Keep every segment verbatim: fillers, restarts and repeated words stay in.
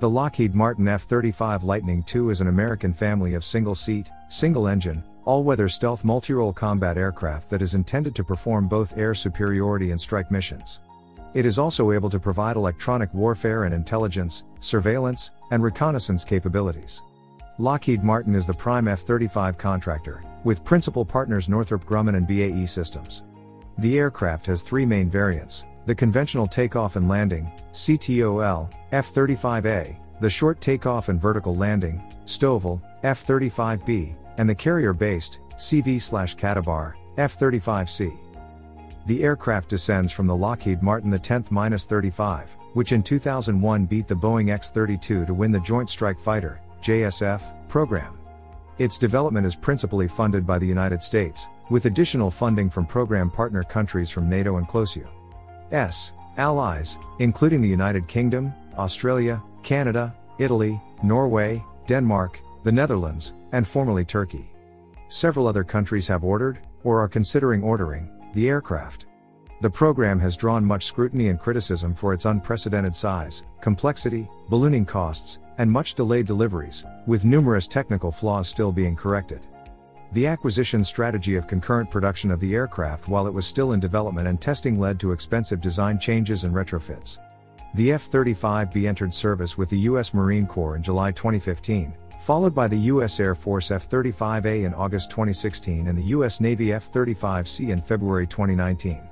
The Lockheed Martin F thirty-five Lightning two is an American family of single-seat, single-engine, all-weather stealth multirole combat aircraft that is intended to perform both air superiority and strike missions. It is also able to provide electronic warfare and intelligence, surveillance, and reconnaissance capabilities. Lockheed Martin is the prime F thirty-five contractor, with principal partners Northrop Grumman and B A E Systems. The aircraft has three main variants: the conventional takeoff and landing, C T O L, F thirty-five A, the short takeoff and vertical landing, S T O V L, F thirty-five B, and the carrier-based, C V CATOBAR, F thirty-five C. The aircraft descends from the Lockheed Martin the tenth thirty-five, which in two thousand one beat the Boeing X thirty-two to win the Joint Strike Fighter, J S F, program. Its development is principally funded by the United States, with additional funding from program partner countries from NATO and close U S allies, including the United Kingdom, Australia, Canada, Italy, Norway, Denmark, the Netherlands, and formerly Turkey. Several other countries have ordered, or are considering ordering, the aircraft. The program has drawn much scrutiny and criticism for its unprecedented size, complexity, ballooning costs, and much delayed deliveries, with numerous technical flaws still being corrected. The acquisition strategy of concurrent production of the aircraft while it was still in development and testing led to expensive design changes and retrofits. The F thirty-five B entered service with the U S Marine Corps in July twenty fifteen, followed by the U S Air Force F thirty-five A in August twenty sixteen and the U S Navy F thirty-five C in February twenty nineteen.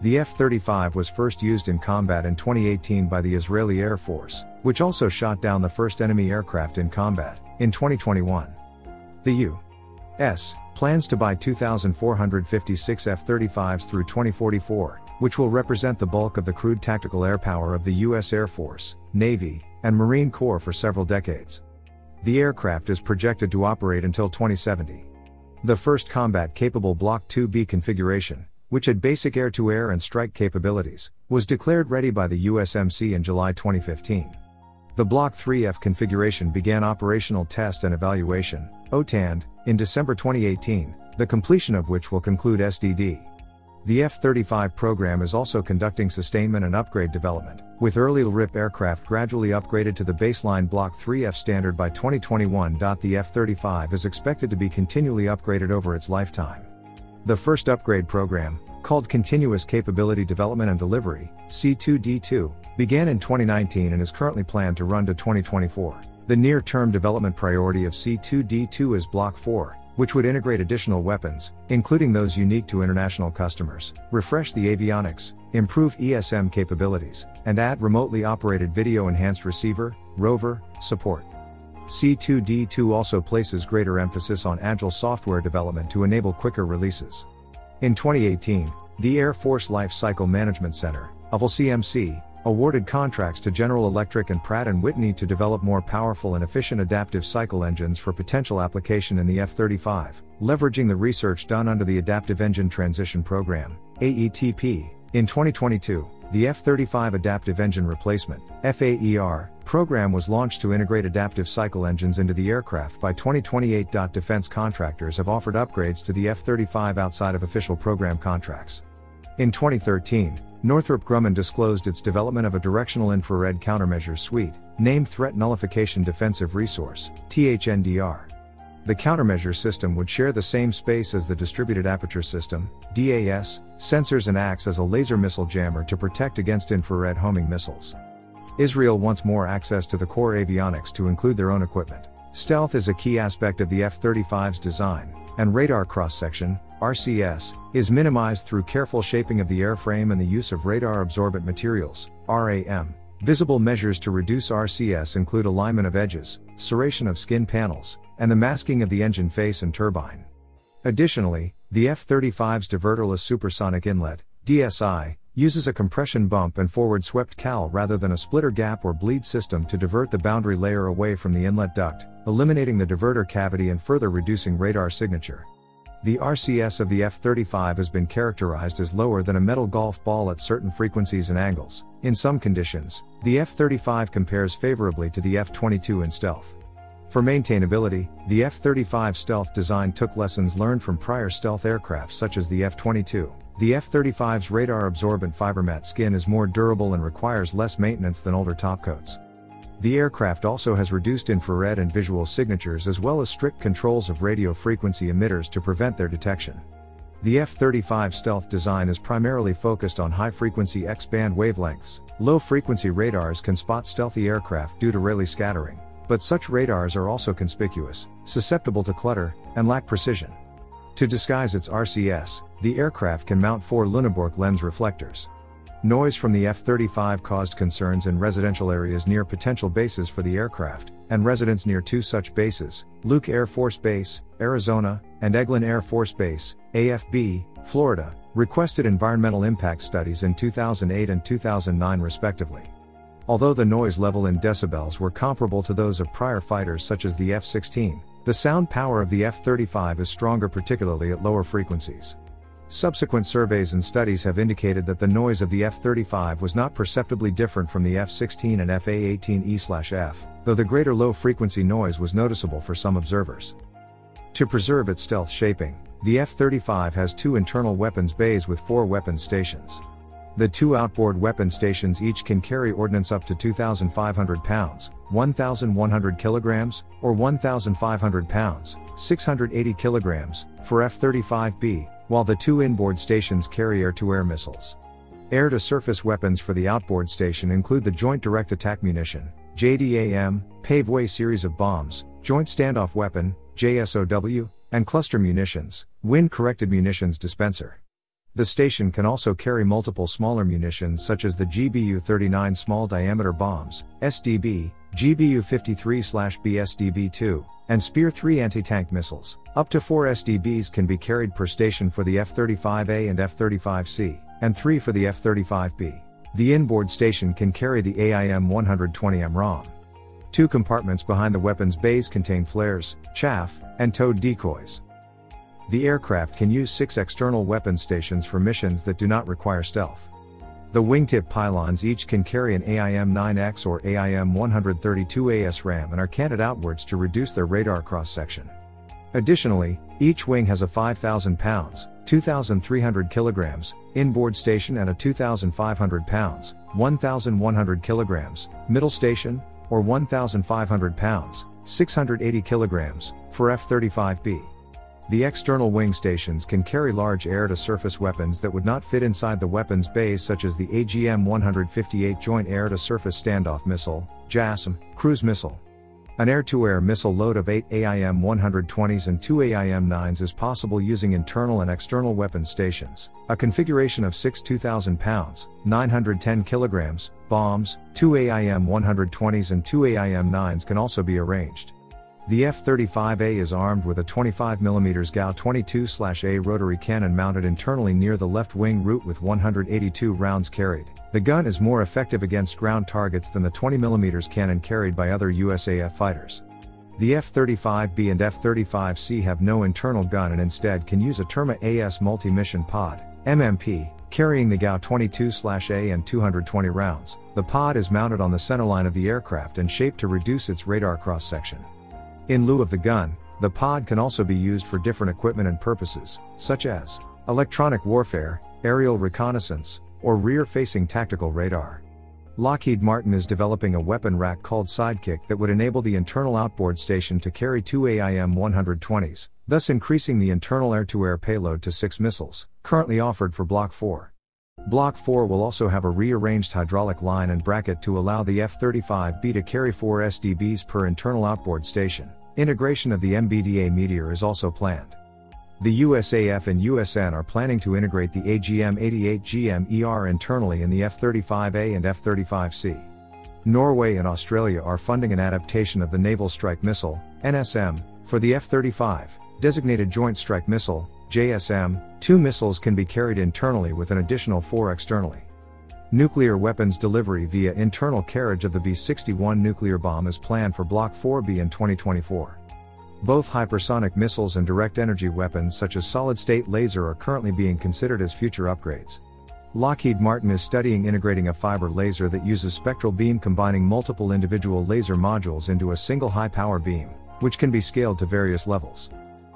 The F thirty-five was first used in combat in twenty eighteen by the Israeli Air Force, which also shot down the first enemy aircraft in combat, in twenty twenty-one. The U S plans to buy two thousand four hundred fifty-six F thirty-fives through twenty forty-four, which will represent the bulk of the crude tactical air power of the U S Air Force, Navy, and Marine Corps for several decades. The aircraft is projected to operate until twenty seventy. The first combat-capable Block two B configuration, which had basic air-to-air and strike capabilities, was declared ready by the U S M C in July twenty fifteen. The Block three F configuration began operational test and evaluation, O T A N D, in December twenty eighteen, the completion of which will conclude S D D. The F thirty-five program is also conducting sustainment and upgrade development, with early R I P aircraft gradually upgraded to the baseline Block three F standard by twenty twenty-one. The F thirty-five is expected to be continually upgraded over its lifetime. The first upgrade program, called Continuous Capability Development and Delivery, C two D two, began in twenty nineteen and is currently planned to run to twenty twenty-four. The near-term development priority of C two D two is Block four, which would integrate additional weapons, including those unique to international customers, refresh the avionics, improve E S M capabilities, and add remotely operated video-enhanced receiver, rover, support. C two D two also places greater emphasis on agile software development to enable quicker releases. In twenty eighteen, the Air Force Life Cycle Management Center, A F L C M C, awarded contracts to General Electric and Pratt and Whitney to develop more powerful and efficient adaptive cycle engines for potential application in the F thirty-five, leveraging the research done under the Adaptive Engine Transition Program, A E T P. In twenty twenty-two, the F thirty-five Adaptive Engine Replacement, F A E R, program was launched to integrate adaptive cycle engines into the aircraft by twenty twenty-eight. Defense contractors have offered upgrades to the F thirty-five outside of official program contracts. In twenty thirteen, Northrop Grumman disclosed its development of a directional infrared countermeasure suite, named Threat Nullification Defensive Resource, T H N D R. The countermeasure system would share the same space as the Distributed Aperture System, D A S, sensors and acts as a laser missile jammer to protect against infrared homing missiles. Israel wants more access to the core avionics to include their own equipment. Stealth is a key aspect of the F thirty-five's design, and radar cross-section, R C S, is minimized through careful shaping of the airframe and the use of radar absorbent materials, RAM. Visible measures to reduce R C S include alignment of edges, serration of skin panels, and the masking of the engine face and turbine. Additionally, the F thirty-five's diverterless supersonic inlet, D S I, uses a compression bump and forward-swept cowl rather than a splitter gap or bleed system to divert the boundary layer away from the inlet duct, eliminating the diverter cavity and further reducing radar signature. The R C S of the F thirty-five has been characterized as lower than a metal golf ball at certain frequencies and angles. In some conditions, the F thirty-five compares favorably to the F twenty-two in stealth. For maintainability, the F thirty-five stealth design took lessons learned from prior stealth aircraft such as the F twenty-two. The F thirty-five's radar-absorbent fibermat skin is more durable and requires less maintenance than older topcoats. The aircraft also has reduced infrared and visual signatures as well as strict controls of radio frequency emitters to prevent their detection. The F thirty-five stealth design is primarily focused on high-frequency X-band wavelengths. Low-frequency radars can spot stealthy aircraft due to Rayleigh scattering, but such radars are also conspicuous, susceptible to clutter, and lack precision. To disguise its R C S, the aircraft can mount four Lüneburg lens reflectors. Noise from the F thirty-five caused concerns in residential areas near potential bases for the aircraft, and residents near two such bases, Luke Air Force Base, Arizona, and Eglin Air Force Base, A F B, Florida, requested environmental impact studies in two thousand eight and two thousand nine respectively. Although the noise level in decibels were comparable to those of prior fighters such as the F sixteen, the sound power of the F thirty-five is stronger, particularly at lower frequencies. Subsequent surveys and studies have indicated that the noise of the F thirty-five was not perceptibly different from the F sixteen and F A eighteen E F, though the greater low-frequency noise was noticeable for some observers. To preserve its stealth shaping, the F thirty-five has two internal weapons bays with four weapons stations. The two outboard weapon stations each can carry ordnance up to two thousand five hundred pounds, one thousand one hundred kilograms, or one thousand five hundred pounds, six hundred eighty kilograms, for F thirty-five B, while the two inboard stations carry air-to-air missiles. Air-to-surface weapons for the outboard station include the Joint Direct Attack Munition, J D A M, Paveway series of bombs, Joint Standoff Weapon, J S O W, and cluster munitions, wind-corrected munitions dispenser. The station can also carry multiple smaller munitions such as the G B U thirty-nine small diameter bombs, S D B, G B U fifty-three B S D B two, and Spear three anti-tank missiles. Up to four S D Bs can be carried per station for the F thirty-five A and F thirty-five C, and three for the F thirty-five B. The inboard station can carry the A I M one twenty M ROM. Two compartments behind the weapons bays contain flares, chaff, and towed decoys. The aircraft can use six external weapon stations for missions that do not require stealth. The wingtip pylons each can carry an A I M nine X or A I M one thirty-two A SRAM and are canted outwards to reduce their radar cross-section. Additionally, each wing has a five thousand pounds, two thousand three hundred kilograms, inboard station and a two thousand five hundred pounds, one thousand one hundred kilograms, middle station, or one thousand five hundred pounds, six hundred eighty kilograms, for F thirty-five B. The external wing stations can carry large air-to-surface weapons that would not fit inside the weapons bays such as the A G M one fifty-eight Joint Air-to-Surface Standoff Missile, JASSM, cruise missile. An air-to-air missile load of eight A I M one twenties and two A I M nines is possible using internal and external weapons stations, a configuration of six two thousand pounds, nine hundred ten kilograms, bombs. Two A I M one twenties and two A I M nines can also be arranged. The F thirty-five A is armed with a twenty-five millimeter G A U twenty-two A rotary cannon mounted internally near the left wing root with one hundred eighty-two rounds carried. The gun is more effective against ground targets than the twenty millimeter cannon carried by other U S A F fighters. The F thirty-five B and F thirty-five C have no internal gun and instead can use a Terma A S multi-mission pod, M M P, carrying the G A U twenty-two A and two hundred twenty rounds. The pod is mounted on the centerline of the aircraft and shaped to reduce its radar cross-section. In lieu of the gun, the pod can also be used for different equipment and purposes, such as electronic warfare, aerial reconnaissance, or rear-facing tactical radar. Lockheed Martin is developing a weapon rack called Sidekick that would enable the internal outboard station to carry two A I M one twenties, thus increasing the internal air-to-air payload to six missiles, currently offered for Block four. Block four will also have a rearranged hydraulic line and bracket to allow the F thirty-five B to carry four S D Bs per internal outboard station. Integration of the M B D A Meteor is also planned. The U S A F and U S N are planning to integrate the A G M eighty-eight G M E R internally in the F thirty-five A and F thirty-five C. Norway and Australia are funding an adaptation of the Naval Strike Missile, N S M, for the F thirty-five, designated Joint Strike Missile, J S M. Two missiles can be carried internally with an additional four externally. Nuclear weapons delivery via internal carriage of the B sixty-one nuclear bomb is planned for Block four B in twenty twenty-four. Both hypersonic missiles and direct energy weapons such as solid-state laser are currently being considered as future upgrades. Lockheed Martin is studying integrating a fiber laser that uses spectral beam, combining multiple individual laser modules into a single high-power beam, which can be scaled to various levels.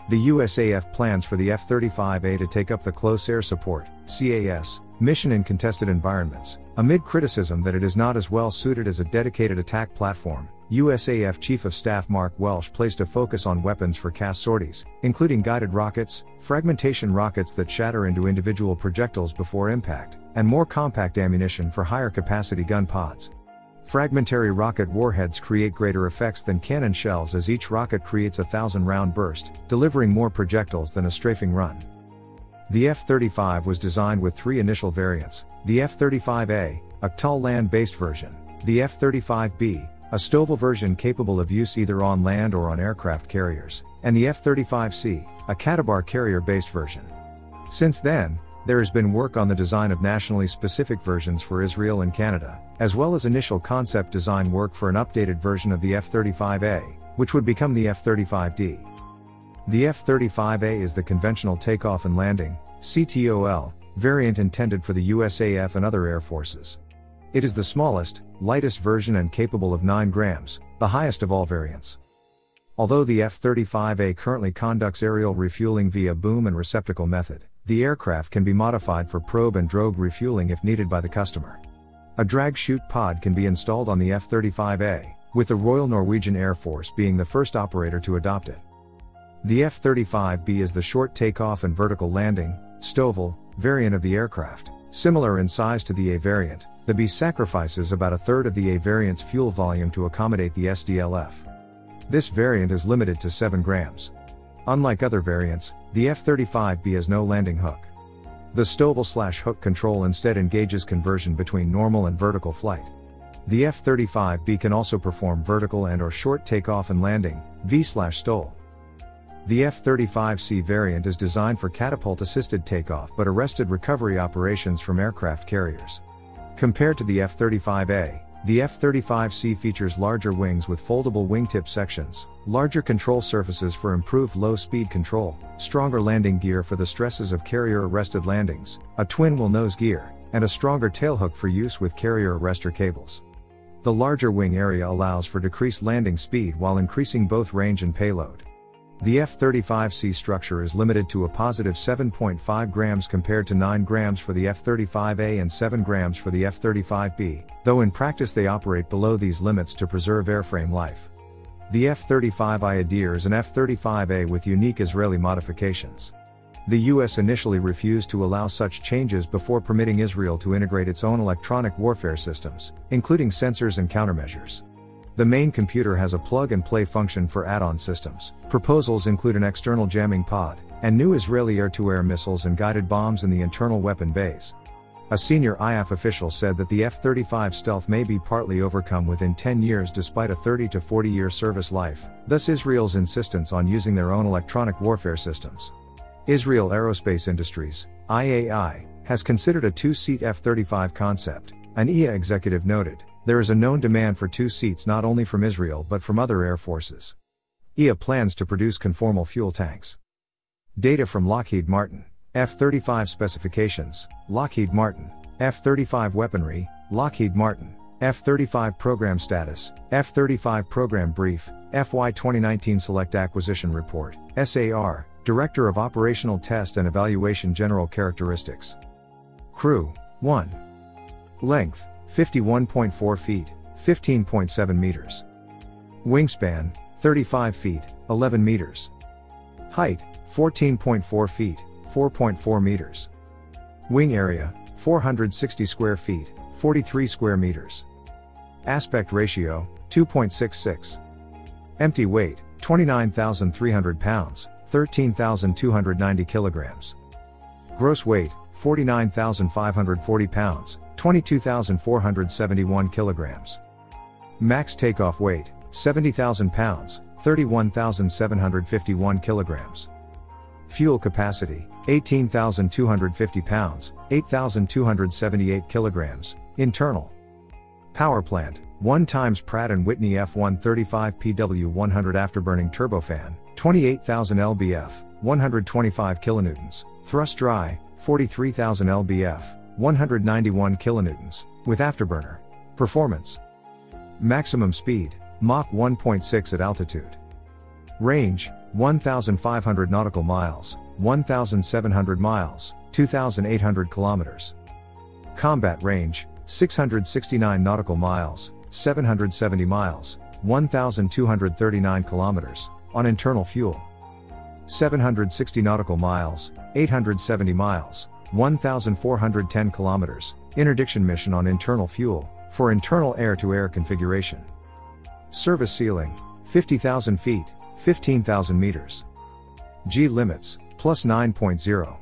The U S A F plans for the F thirty-five A to take up the Close Air Support, C A S, mission in contested environments, Amid criticism that it is not as well suited as a dedicated attack platform, U S A F Chief of Staff Mark Welsh placed a focus on weapons for C A S sorties, including guided rockets, fragmentation rockets that shatter into individual projectiles before impact, and more compact ammunition for higher capacity gun pods. Fragmentary rocket warheads create greater effects than cannon shells as each rocket creates a thousand round burst, delivering more projectiles than a strafing run. The F thirty-five was designed with three initial variants, the F thirty-five A, a C T O L land-based version, the F thirty-five B, a S T O V L version capable of use either on land or on aircraft carriers, and the F thirty-five C, a CATOBAR carrier-based version. Since then, there has been work on the design of nationally specific versions for Israel and Canada, as well as initial concept design work for an updated version of the F thirty-five A, which would become the F thirty-five D. The F thirty-five A is the conventional takeoff and landing, C T O L, variant intended for the U S A F and other air forces. It is the smallest, lightest version and capable of nine grams, the highest of all variants. Although the F thirty-five A currently conducts aerial refueling via boom and receptacle method, the aircraft can be modified for probe and drogue refueling if needed by the customer. A drag-chute pod can be installed on the F thirty-five A, with the Royal Norwegian Air Force being the first operator to adopt it. The F thirty-five B is the short takeoff and vertical landing, S T O V L, variant of the aircraft. Similar in size to the A variant, the B sacrifices about a third of the A variant's fuel volume to accommodate the S D L F. This variant is limited to seven grams. Unlike other variants, the F thirty-five B has no landing hook. The S T O V L/hook control instead engages conversion between normal and vertical flight. The F thirty-five B can also perform vertical and or short takeoff and landing, V/S T O L. The F thirty-five C variant is designed for catapult-assisted takeoff but arrested recovery operations from aircraft carriers. Compared to the F thirty-five A, the F thirty-five C features larger wings with foldable wingtip sections, larger control surfaces for improved low-speed control, stronger landing gear for the stresses of carrier-arrested landings, a twin-wheel nose gear, and a stronger tailhook for use with carrier arrestor cables. The larger wing area allows for decreased landing speed while increasing both range and payload. The F thirty-five C structure is limited to a positive seven point five grams compared to nine grams for the F thirty-five A and seven grams for the F thirty-five B, though in practice they operate below these limits to preserve airframe life. The F thirty-five I adheres an F thirty-five A with unique Israeli modifications. The U S initially refused to allow such changes before permitting Israel to integrate its own electronic warfare systems, including sensors and countermeasures. The main computer has a plug-and-play function for add-on systems. Proposals include an external jamming pod, and new Israeli air-to-air missiles and guided bombs in the internal weapon bays. A senior I A F official said that the F thirty-five stealth may be partly overcome within ten years despite a thirty to forty year service life, thus Israel's insistence on using their own electronic warfare systems. Israel Aerospace Industries, I A I, has considered a two-seat F thirty-five concept, an E A executive noted. There is a known demand for two seats not only from Israel but from other air forces. E A plans to produce conformal fuel tanks. Data from Lockheed Martin, F thirty-five specifications, Lockheed Martin, F thirty-five weaponry, Lockheed Martin, F thirty-five program status, F thirty-five program brief, F Y twenty nineteen select acquisition report, S A R, Director of Operational Test and Evaluation General Characteristics. Crew, one. Length, fifty-one point four feet, fifteen point seven meters. Wingspan, thirty-five feet, eleven meters. Height, fourteen point four feet, four point four meters. Wing area, four hundred sixty square feet, forty-three square meters. Aspect ratio, two point six six. Empty weight, twenty-nine thousand three hundred pounds, thirteen thousand two hundred ninety kilograms. Gross weight, forty-nine thousand five hundred forty pounds, twenty-two thousand four hundred seventy-one kilograms. Max takeoff weight, seventy thousand pounds, thirty-one thousand seven hundred fifty-one kilograms. Fuel capacity, eighteen thousand two hundred fifty pounds, eight thousand two hundred seventy-eight kilograms, internal. Power plant, one times Pratt and Whitney F one thirty-five P W one hundred afterburning turbofan, twenty-eight thousand pounds, one hundred twenty-five kilonewtons, thrust dry, forty-three thousand pounds, one hundred ninety-one kilonewtons, with afterburner. Performance. Maximum speed, Mach one point six at altitude. Range, one thousand five hundred nautical miles, one thousand seven hundred miles, two thousand eight hundred kilometers. Combat range, six hundred sixty-nine nautical miles, seven hundred seventy miles, one thousand two hundred thirty-nine kilometers, on internal fuel. seven hundred sixty nautical miles, eight hundred seventy miles, one thousand four hundred ten kilometers, interdiction mission on internal fuel, for internal air-to-air configuration. Service ceiling, fifty thousand feet, fifteen thousand meters. G limits, plus nine point zero.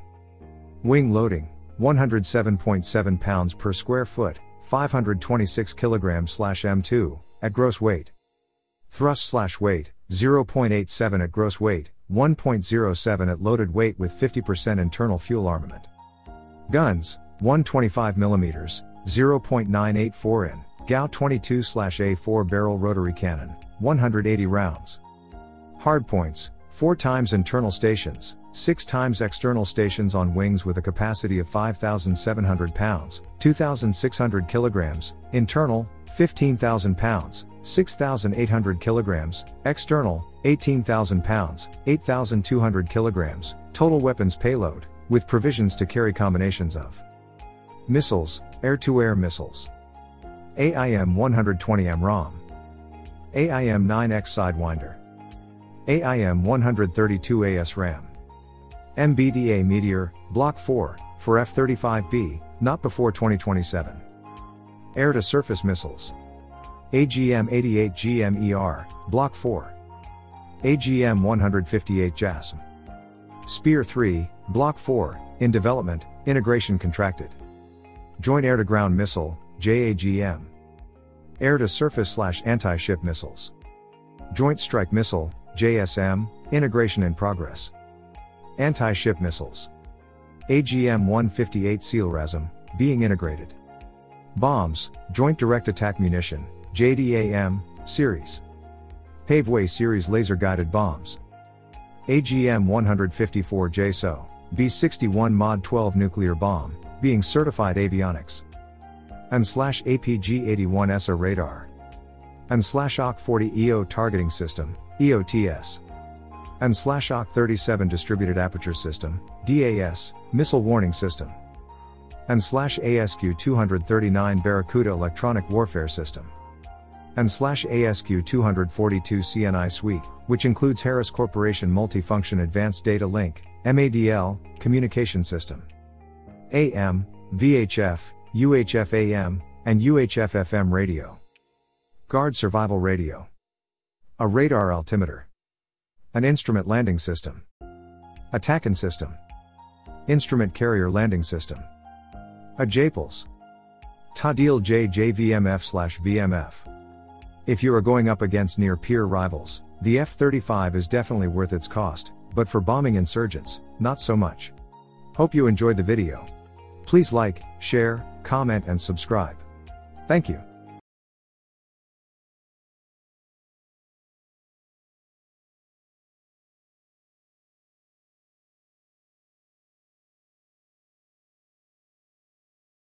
Wing loading, one hundred seven point seven pounds per square foot, five hundred twenty-six kilograms slash M two, at gross weight. Thrust slash weight, zero point eight seven at gross weight, one point zero seven at loaded weight with fifty percent internal fuel armament. Guns, one hundred twenty-five millimeters, zero point nine eight four in, G A U twenty-two A four barrel rotary cannon, one hundred eighty rounds. Hardpoints, four times internal stations, six times external stations on wings with a capacity of five thousand seven hundred pounds, two thousand six hundred kilograms, internal, fifteen thousand pounds, six thousand eight hundred kilograms, external, eighteen thousand pounds, eight thousand two hundred kilograms, total weapons payload, with provisions to carry combinations of missiles, air-to-air missiles, A I M one hundred twenty M ROM, A I M nine X Sidewinder, A I M one hundred thirty-two A S RAM, M B D A Meteor, Block four, for F thirty-five B, not before twenty twenty-seven. Air-to-surface missiles, A G M eighty-eight G M E R, Block four, A G M one hundred fifty-eight JASSM, Spear three, Block four, in development, integration contracted. Joint Air-to-Ground Missile, J A G M. Air-to-Surface/Anti-Ship Missiles. Joint Strike Missile, J S M, integration in progress. Anti-Ship Missiles. A G M one fifty-eight SEAL-RASM, being integrated. Bombs, Joint Direct Attack Munition, J D A M, series. Paveway Series Laser-Guided Bombs. A G M one fifty-four J S O, B sixty-one Mod twelve Nuclear Bomb, being certified avionics. And slash A P G eighty-one ESA radar. And slash O C forty E O targeting system, E O T S. And slash O C thirty-seven distributed aperture system, D A S, missile warning system. And slash A S Q two thirty-nine Barracuda electronic warfare system. And slash A S Q two forty-two C N I suite, which includes Harris Corporation Multifunction Advanced Data Link, M A D L, communication system. A M, V H F, U H F A M, and U H F F M radio. Guard survival radio. A radar altimeter. An instrument landing system. Attackin system. Instrument carrier landing system. A J P L S. T H N D R J J V M F slash V M F. If you are going up against near-peer rivals, the F thirty-five is definitely worth its cost, but for bombing insurgents, not so much. Hope you enjoyed the video. Please like, share, comment and subscribe. Thank you.